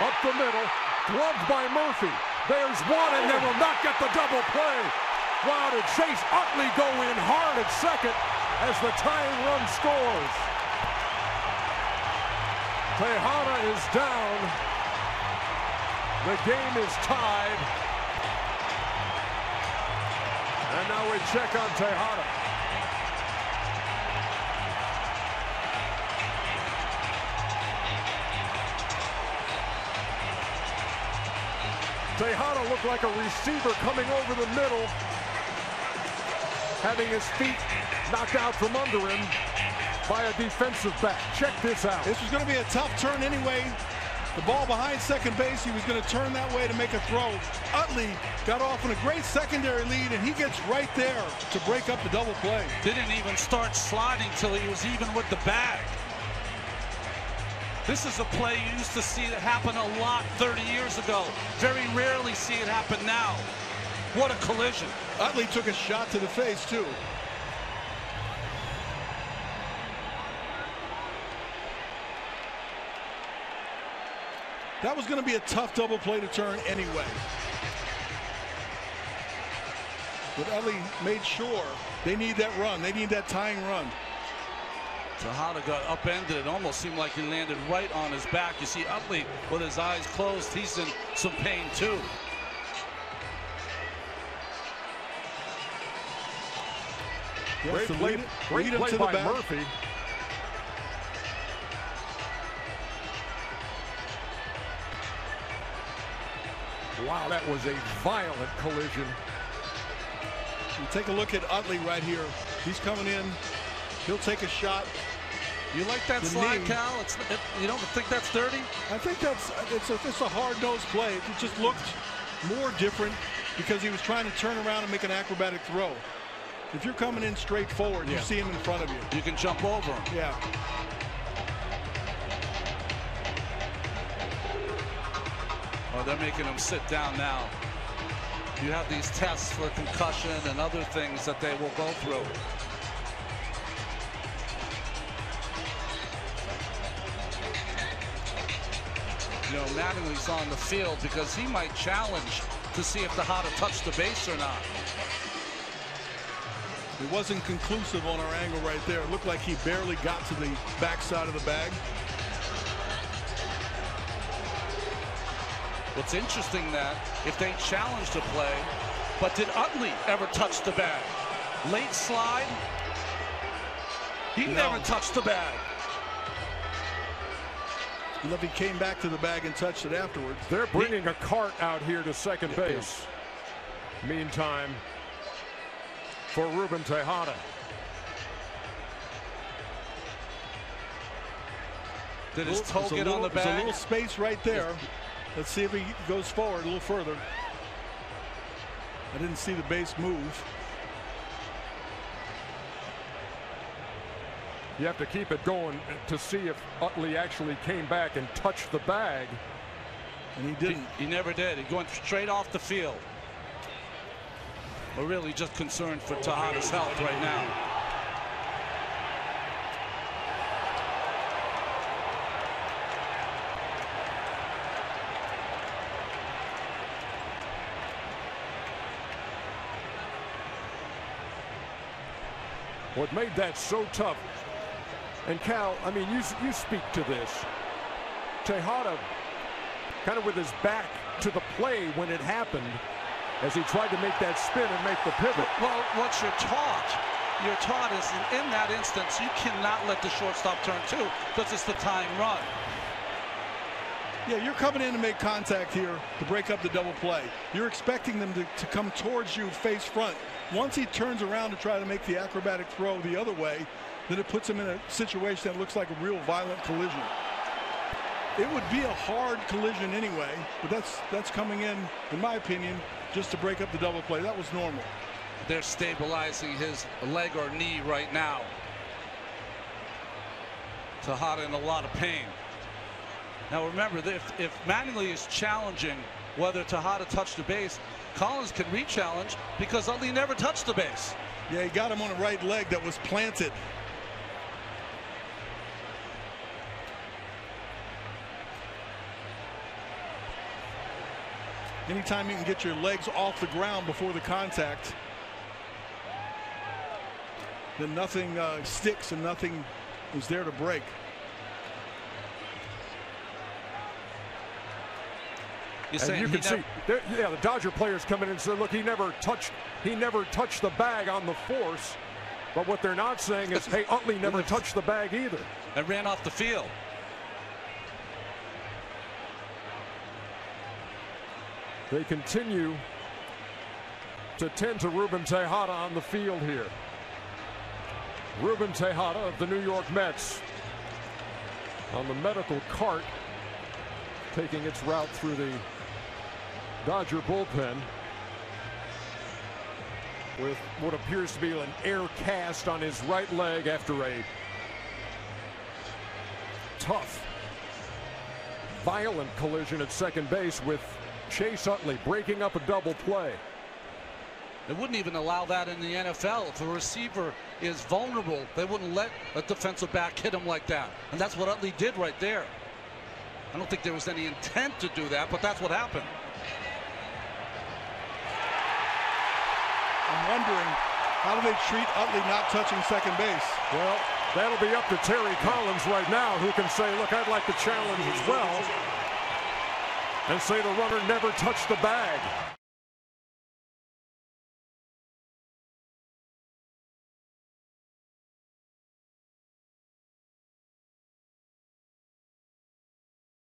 up the middle, gloved by Murphy. There's one, and they will not get the double play. Wow, did Chase Utley go in hard at second as the tying run scores. Tejada is down. The game is tied. And now we check on Tejada. Tejada looked like a receiver coming over the middle, having his feet knocked out from under him by a defensive back. Check this out. This was going to be a tough turn anyway. The ball behind second base, he was going to turn that way to make a throw. Utley got off on a great secondary lead, and he gets right there to break up the double play. Didn't even start sliding till he was even with the bag. This is a play you used to see that happen a lot 30 years ago. Very rarely see it happen now. What a collision. Utley took a shot to the face, too. That was going to be a tough double play to turn anyway. But Utley made sure they need that run. They need that tying run. Tejada got upended. It almost seemed like he landed right on his back. You see Utley with his eyes closed. He's in some pain, too. Yes, great play by Murphy. Wow, that was a violent collision. You take a look at Utley right here. He's coming in. He'll take a shot. You like that slide, Cal? You don't think that's dirty? I think it's a hard-nosed play. It just looked more different because he was trying to turn around and make an acrobatic throw. If you're coming in straight forward, you see him in front of you. You can jump over him. Yeah. Oh, they're making him sit down now. You have these tests for concussion and other things that they will go through. You know, Mattingly's on the field because he might challenge to see if Tejada touched the base or not. It wasn't conclusive on our angle right there. It looked like he barely got to the backside of the bag. What's interesting that if they challenged the play, but did Utley ever touch the bag? Late slide. He never touched the bag. And if he came back to the bag and touched it afterwards. They're bringing a cart out here to second base. Meantime, for Ruben Tejada. Did his toe get on the bag? There's a little space right there. Let's see if he goes forward a little further. I didn't see the base move. You have to keep it going to see if Utley actually came back and touched the bag. And he didn't. He never did. He's going straight off the field. We're really just concerned for Tejada's health right now. What made that so tough? And Cal, I mean, you speak to this. Tejada kind of with his back to the play when it happened as he tried to make that spin and make the pivot. Well, what you're taught is in that instance, you cannot let the shortstop turn two because it's the tying run. Yeah, you're coming in to make contact here to break up the double play. You're expecting them to come towards you face front. Once he turns around to try to make the acrobatic throw the other way, then it puts him in a situation that looks like a real violent collision. It would be a hard collision anyway, but that's coming in my opinion, just to break up the double play. That was normal. They're stabilizing his leg or knee right now. Tejada in a lot of pain. Now remember, if Mattingly is challenging whether Tejada touched the base, Collins can re-challenge because Utley never touched the base. Yeah, he got him on the right leg that was planted. Anytime you can get your legs off the ground before the contact, then nothing sticks and nothing is there to break. And you can see, yeah, the Dodger players coming in and say, "Look, he never touched the bag on the force," but what they're not saying is, "Hey, Utley never touched the bag either." And ran off the field. They continue to tend to Ruben Tejada on the field here. Ruben Tejada of the New York Mets on the medical cart, taking its route through the Dodger bullpen with what appears to be an air cast on his right leg after a tough, violent collision at second base with Chase Utley, breaking up a double play. They wouldn't even allow that in the NFL. If a receiver is vulnerable, they wouldn't let a defensive back hit him like that, and that's what Utley did right there. I don't think there was any intent to do that, but that's what happened. I'm wondering, how do they treat Utley not touching second base? Well, that'll be up to Terry Collins right now, who can say, "Look, I'd like to challenge as well," and say the runner never touched the bag.